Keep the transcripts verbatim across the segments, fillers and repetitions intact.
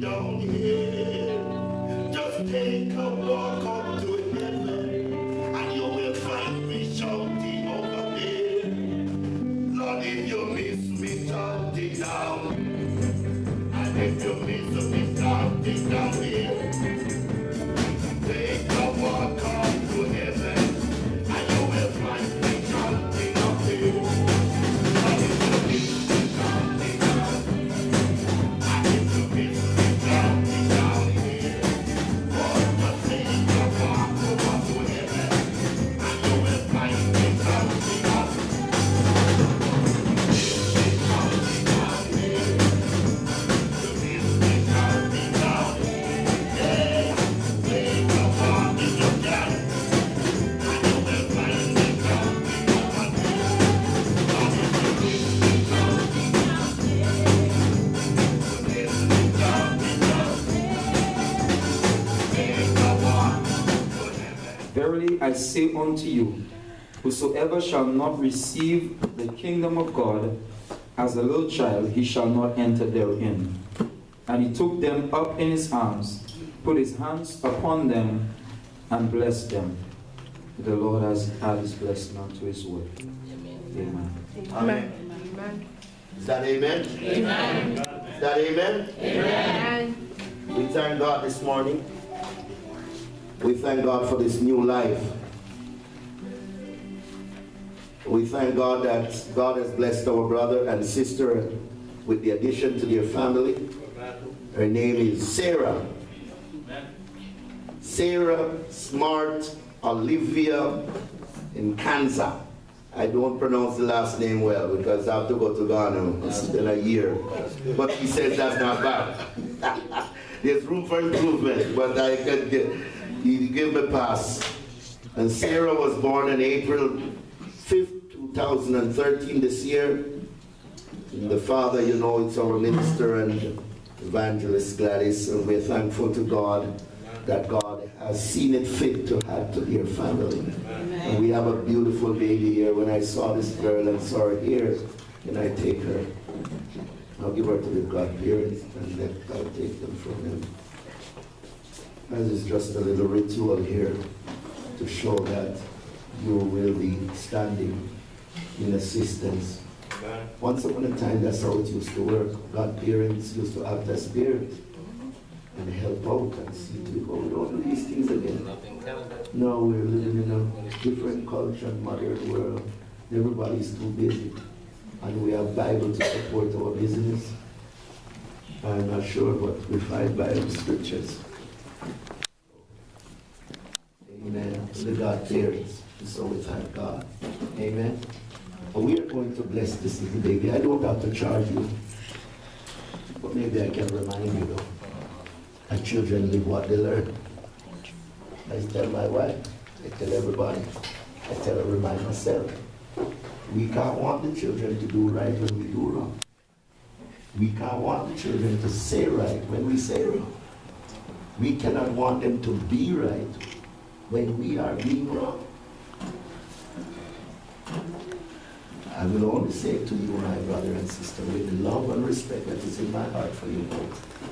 Down here, just take I say unto you, whosoever shall not receive the kingdom of God as a little child, he shall not enter therein. And he took them up in his arms, put his hands upon them, and blessed them. The Lord has added his blessing unto his word. Amen. Amen. Amen. Is that amen? Amen. Is that amen? Amen. We thank God this morning. We thank God for this new life. We thank God that God has blessed our brother and sister with the addition to their family. Her name is Sarah. Sarah Smart Olivia in Kansa. I don't pronounce the last name well because I have to go to Ghana. It's been a year. But he says that's not bad. There's room for improvement, but I can get... He gave me a pass. And Sarah was born on April fifth, two thousand thirteen, this year. And the father, you know, it's our minister and evangelist Gladys, and we're thankful to God that God has seen it fit to add to their family. Amen. And we have a beautiful baby here. When I saw this girl and saw her here, can I take her? I'll give her to the godparents, and then I'll take them from him. This is just a little ritual here to show that you will be standing in assistance. Once upon a time, that's how it used to work. Godparents used to act as parents and help out and see to go over these things again. No, we're living in a different culture and modern world. Everybody's too busy. And we have Bible to support our business. I'm not sure what we find Bible scriptures. Amen. The God parents. So we thank God. Amen. We are going to bless this little baby. I don't have to charge you. But maybe I can remind you though. Our children live what they learn. I tell my wife. I tell everybody. I tell her, remind myself. We can't want the children to do right when we do wrong. We can't want the children to say right when we say wrong. We cannot want them to be right when we are being wrong. I will only say to you, my brother and sister, with the love and respect that is in my heart for you both,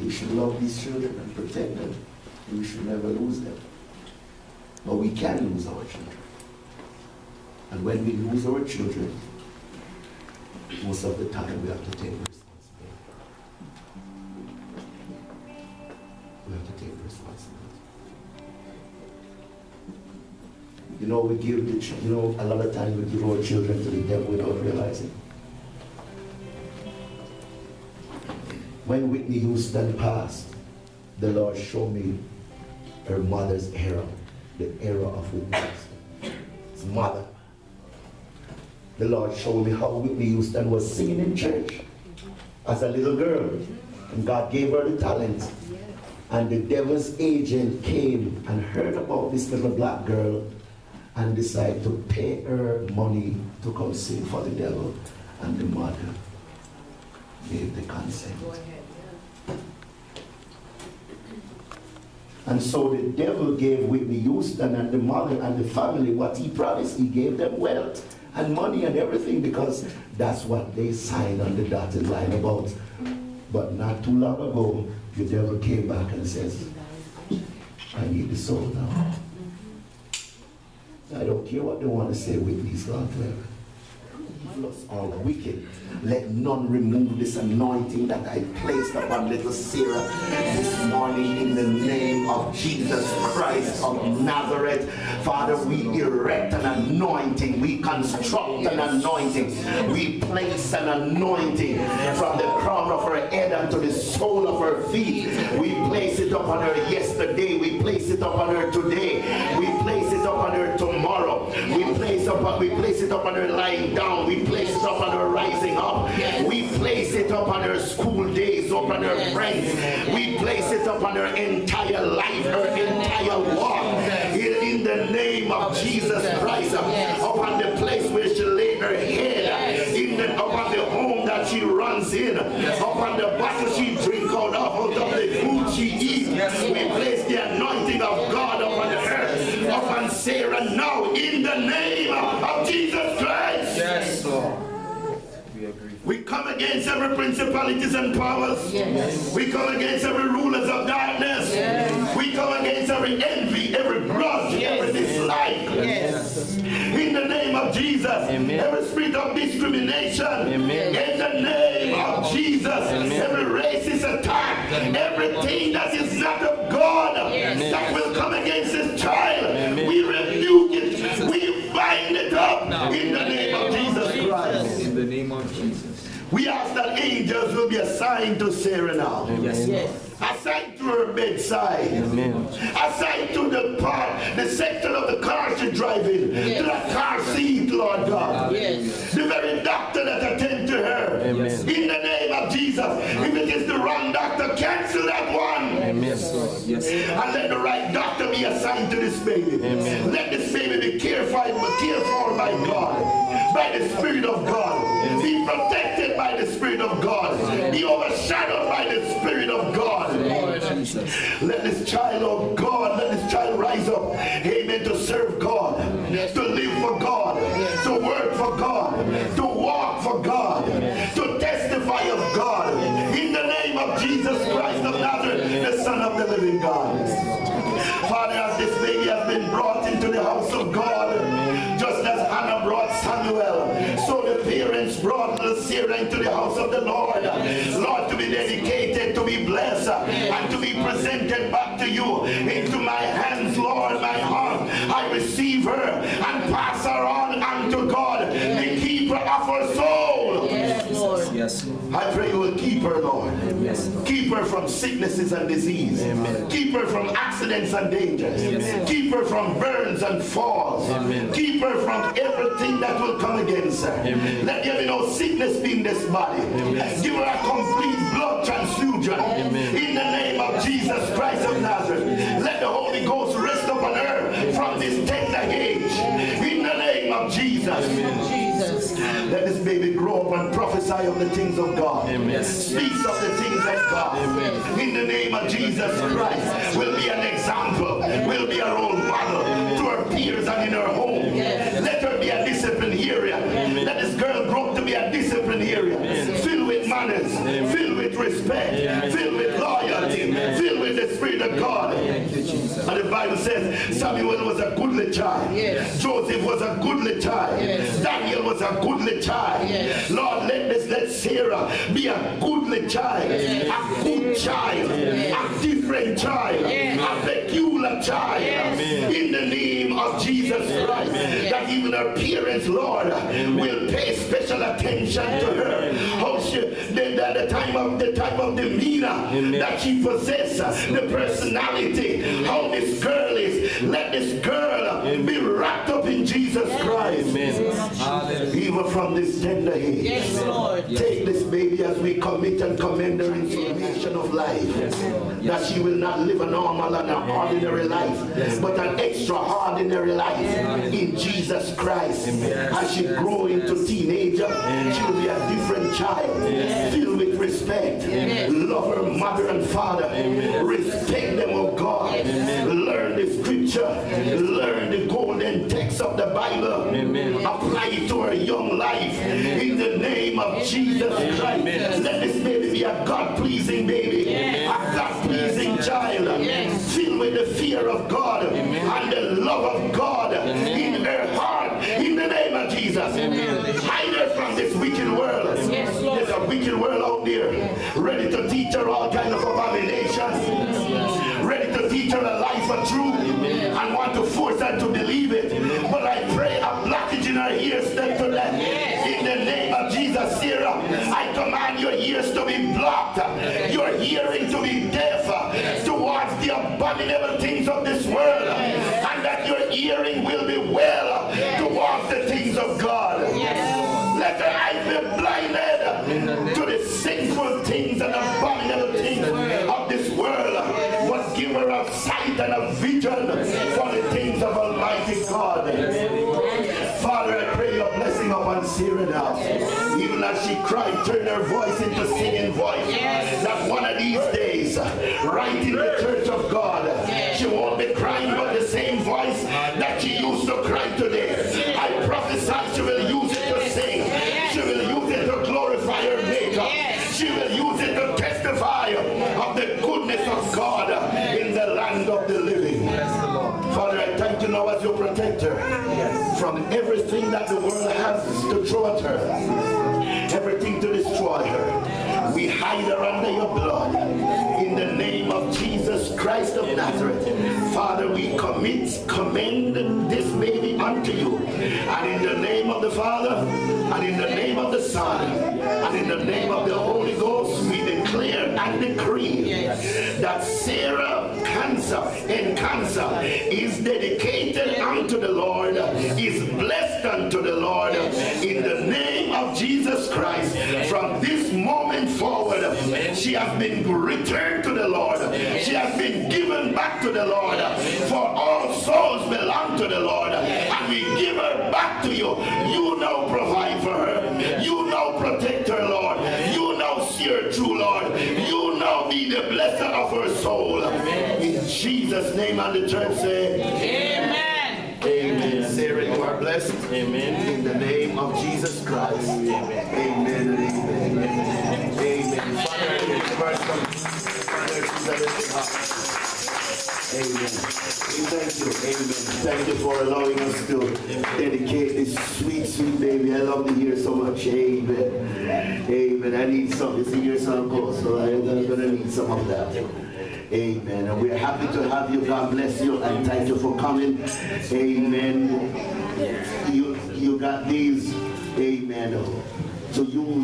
you should love these children and protect them. You should never lose them. But we can lose our children. And when we lose our children, most of the time we have to take responsibility. We have to take responsibility. You know, we give the ch you know a lot of times we give our children to the devil without realizing. When Whitney Houston passed, the Lord showed me her mother's error, the error of Whitney Houston's mother. The Lord showed me how Whitney Houston was singing in church as a little girl, and God gave her the talent. And the devil's agent came and heard about this little black girl and decided to pay her money to come sing for the devil. And the mother gave the consent. And so the devil gave Whitney Houston and the mother and the family what he promised. He gave them wealth and money and everything because that's what they signed on the dotted line about. But not too long ago, the devil came back and says, need the soul now. I don't care what they want to say, Whitney's God forever. Evils are wicked. Let none remove this anointing that I placed upon little Sarah this morning in the name of Jesus Christ of Nazareth. Father, we erect an anointing. We construct an anointing. We place an anointing from the crown of her head unto the sole of her feet. We place it upon her yesterday. We place it upon her today. We place it upon her tomorrow. We place, upon, we place it upon her lying down. We place it upon her rising up. We place it upon her school days, upon her friends. We place it upon her entire life, her entire walk. In the name of Jesus Christ, upon the place where she laid her head, in the, upon the home that she runs in, upon the bottle she drinks out of, out of the food she eats. We place the anointing of God upon the earth, upon Sarah now, in the name of, of Jesus Christ. Yes, Lord. We come against every principalities and powers. Yes. We come against every rulers of darkness. Yes. We come against every envy, every grudge, yes. every dislike. Yes. In the name of Jesus. Amen. Every spirit of discrimination. Amen. In the name of Jesus. Amen. Every racist attack. Amen. Everything that is not of God, yes, that will come against this child. Amen. We rebuke it. We bind it up. No. In the name of Jesus Christ. In the name of Jesus. We ask that angels will be assigned to Sarah now. Yes, yes. Assigned to her bedside. Amen. Assigned to the part, the sector of the car she's driving. Yes. To the car seat, Lord God. Yes. The very doctor that attends to her. Amen. In the name of Jesus. Amen. If it is the wrong doctor, cancel that one. Amen. Yes. Yes. And let the right doctor be assigned to this baby. Amen. Let this baby be cared for, cared for by God, by the Spirit of God. Amen. Be protected by the Spirit of God. Amen. Be overshadowed by the Spirit of God. Let this child, oh God, let this child rise up, amen, to serve God, yes, to live for God, yes, to work for God, yes, to walk for God, yes, to testify of God, yes, in the name of Jesus Christ of Nazareth, yes, the Son of the living God. Yes. Father, as this baby has been brought into the house of God, yes, just as Hannah brought Samuel, yes, so the parents brought Sarah into the house of the Lord, yes, Lord, to be dedicated, to be blessed, yes, and to be presented back to you. Into my hands, Lord, my heart, I receive her and pass her on unto God, yes, the keeper of her soul. Yes, Lord. Yes, Lord. I pray you will keep her, Lord. Yes, Lord. Keep her from sicknesses and disease. Amen. Keep her from accidents and dangers. Amen. Keep her from burns and falls. Amen. Keep her from everything that will come against her. Amen. Let there be no sickness in this body. Amen. Give her a complete blood transfusion. Amen. In the name of Jesus Christ of Nazareth. Let the Holy Ghost rest upon her from this tender age. In the name of Jesus. Amen. Let this baby grow up and prophesy of the things of God. Amen. Speaks of the things of God. Amen. In the name of Jesus Christ, will be an example, will be a role model to her peers and in her home. Yes. Let her be a disciplined area. Amen. Let this girl grow up to be a disciplined area. Amen. Filled with manners, amen, filled with respect, amen, filled with loyalty, amen, filled with the Spirit of God. Thank you, Jesus. And the Bible says Samuel was a goodly child. Yes. Joseph was a goodly child. Yes. Daniel was was a goodly child. Yes. Lord, let this, let Sarah be a goodly child, yes, a good child, yes, a different child, yes, a peculiar child. Yes. In the name of Jesus Christ, yes, that even her parents, Lord, amen, will pay special attention to her. How she, the, the, the type of the type of demeanor, amen, that she possesses, the personality, how this girl is. Let this girl, amen, be wrapped up in Jesus Christ. Amen. Even from this tender age. Yes, Lord. Take this baby as we commit and commend her in formation of life. Yes, yes. That she will not live a normal and an ordinary life, yes, but an extraordinary life, yes, in Jesus Christ. Yes. As she grows into teenager, yes, she will be a different child, yes, filled with respect. Yes. Love her mother and father. Yes. Respect them, oh God. Yes. Learn the scripture. Yes. Learn the golden text of the Bible. Yes. Apply it to her young life. Amen. In the name of Jesus Christ. Amen. Let this baby be a God-pleasing baby. Yes. A God-pleasing, yes, child. Yes. Filled with with the fear of God, amen, and the love of God, amen, in their heart, in the name of Jesus. Amen. Hide her from this wicked world. Yes, there's a wicked world out there, yes, ready to teach her all kinds of abominations, yes, ready to teach her a life of truth, amen, and want to force her to believe it. Amen. But I pray a blockage in her ears step to that. Yes. In the name of Jesus, Sarah, yes, I command your ears to be blocked, yes, your hearing to be deaf, yes, towards the abominable things of this world, yes, and that your hearing will be well, yes, towards the things of God. Yes. Let her eyes be blinded to the sinful things and abominable things of this world, but give her a sight and a vision for the things of Almighty God. Father, I pray your blessing upon Sarah now. Even as she cried, turn her voice into singing voice. That one of these days, right in the church of God, she won't be crying but the same voice that she used to cry today. I prophesy she will use it to sing. She will use it to glorify her Maker. She will use it to testify of the goodness of God in the land of the living. Father, I thank you now as your protector from everything that the world has to throw at her, everything to destroy her. We hide her under your blood. In the name of Jesus Christ of Nazareth, Father, we commit, commend this baby unto you. And in the name of the Father, and in the name of the Son, and in the name of the Holy Ghost, we declare and decree that Sarah Kansa and Kansa is dedicated unto the Lord, is blessed unto the Lord, in the name of Jesus Christ. From this moment forward, she has been returned to the Lord. She has been given back to the Lord. For all souls belong to the Lord. And we give her back to you. You now provide for her. You now protect her, Lord. You now see her through, Lord. You now be the blesser of her soul. In Jesus' name, and the church say, amen. Amen. Sarah, you are blessed. Amen. In the name of Jesus Christ. Amen. Amen. Amen. Amen. Father, I thank you. Amen. Thank you for allowing us to dedicate this sweet, sweet baby. I love to hear so much. Amen. Amen. I need some. It's a year song goes, so I'm gonna need some of that. Amen. And we're happy to have you. God bless you and thank you for coming. Amen. You you got these. Amen. So you.